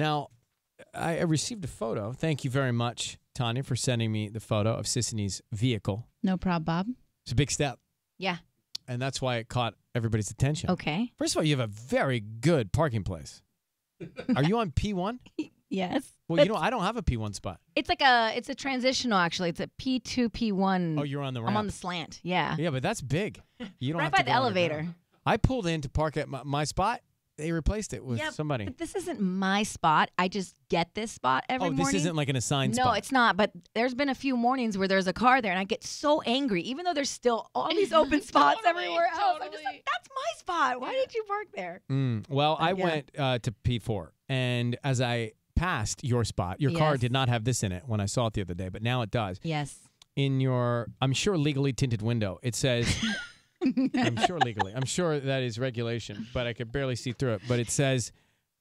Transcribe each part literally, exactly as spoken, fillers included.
Now, I received a photo. Thank you very much, Tanya, for sending me the photo of Sisanie's vehicle. No problem, Bob. It's a big step. Yeah. And that's why it caught everybody's attention. Okay. First of all, you have a very good parking place. Are you on P one? Yes. Well, you know, I don't have a P one spot. It's like a, it's a transitional, actually. It's a P two, P one. Oh, you're on the ramp. I'm on the slant, yeah. Yeah, but that's big. You don't right have by to the elevator. I pulled in to park at my, my spot. They replaced it with yeah, somebody. But this isn't my spot. I just get this spot every oh, morning. Oh, this isn't like an assigned no, spot. No, it's not. But there's been a few mornings where there's a car there, and I get so angry, even though there's still all these open spots totally, everywhere else. Totally. I'm just like, that's my spot. Why yeah. did you park there? Mm, well, I yeah. went uh, to P four, and as I passed your spot, your yes. car did not have this in it when I saw it the other day, but now it does. Yes. In your, I'm sure, legally tinted window, it says... I'm sure legally. I'm sure that is regulation, but I could barely see through it. But it says,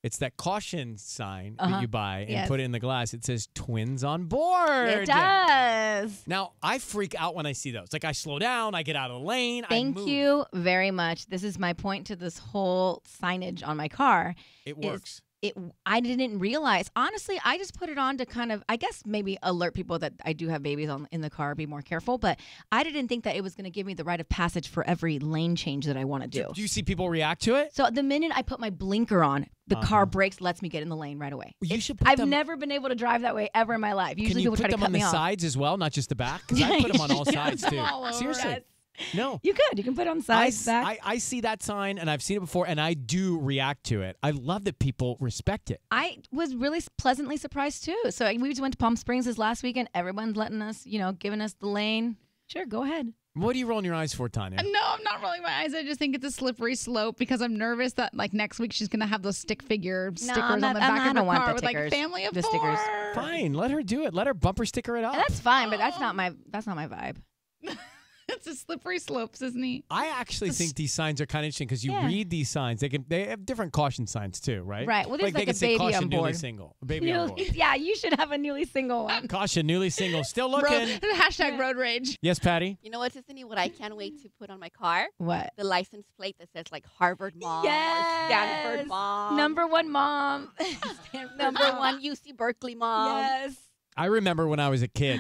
it's that caution sign uh-huh. that you buy and yes. put it in the glass. It says, twins on board. It does. Now, I freak out when I see those. Like, I slow down. I get out of the lane. Thank I move. you very much. This is my point to this whole signage on my car. It works. It. I didn't realize. Honestly, I just put it on to kind of, I guess, maybe alert people that I do have babies on in the car, be more careful. But I didn't think that it was going to give me the rite of passage for every lane change that I want to do. Do you see people react to it? So the minute I put my blinker on, the uh-huh. car brakes, lets me get in the lane right away. You should put I've them... never been able to drive that way ever in my life. Usually Can you people put try them to cut on the off. sides as well, not just the back? Because I put them on all sides too. All Seriously. Yes. No. You could. You can put it on sides. I, back. I, I see that sign, and I've seen it before, and I do react to it. I love that people respect it. I was really pleasantly surprised, too. So we just went to Palm Springs this last weekend. Everyone's letting us, you know, giving us the lane. Sure, go ahead. What are you rolling your eyes for, Tanya? No, I'm not rolling my eyes. I just think it's a slippery slope because I'm nervous that, like, next week she's going to have those stick figure stickers no, not, on the back of the car with, like, family of the four. Stickers. Fine. Let her do it. Let her bumper sticker it up. And that's fine, but that's not my, that's not my vibe. It's a slippery slopes, isn't he? I actually think these signs are kind of interesting because you yeah. read these signs. They can they have different caution signs too, right? Right. Well, there's like, like they a say, baby caution on board. Newly single. Baby newly, on board. Yeah, you should have a newly single one. Caution newly single. Still looking. Road, hashtag road rage. Yes, Patty. You know what, Sisanie? What I can't wait to put on my car? What? The license plate that says like Harvard mom, yes. or Stanford mom, number one mom, number one U C Berkeley mom. Yes. I remember when I was a kid.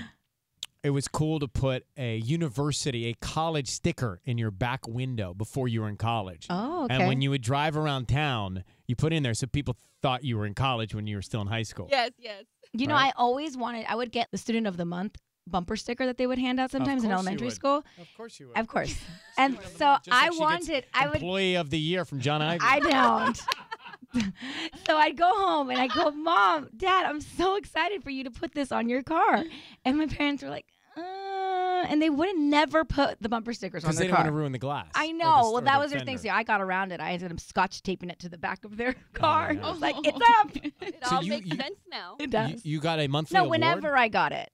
It was cool to put a university, a college sticker in your back window before you were in college. Oh, okay. And when you would drive around town, you put in there so people thought you were in college when you were still in high school. Yes, yes. You right? know, I always wanted, I would get the student of the month bumper sticker that they would hand out sometimes in elementary school. Of course you would. Of course. And so like I wanted, I would. Employee of the year from John Ivey. I don't. So I'd go home and I'd go, Mom, Dad, I'm so excited for you to put this on your car. And my parents were like, uh, and they would have never put the bumper stickers on their car. Because they didn't want to ruin the glass. I know. Well, that was their thing. So I got around it. I ended up scotch taping it to the back of their car. Oh, I was like, it's up. It all makes sense now. It does. You, you got a monthly award? No, whenever I got it.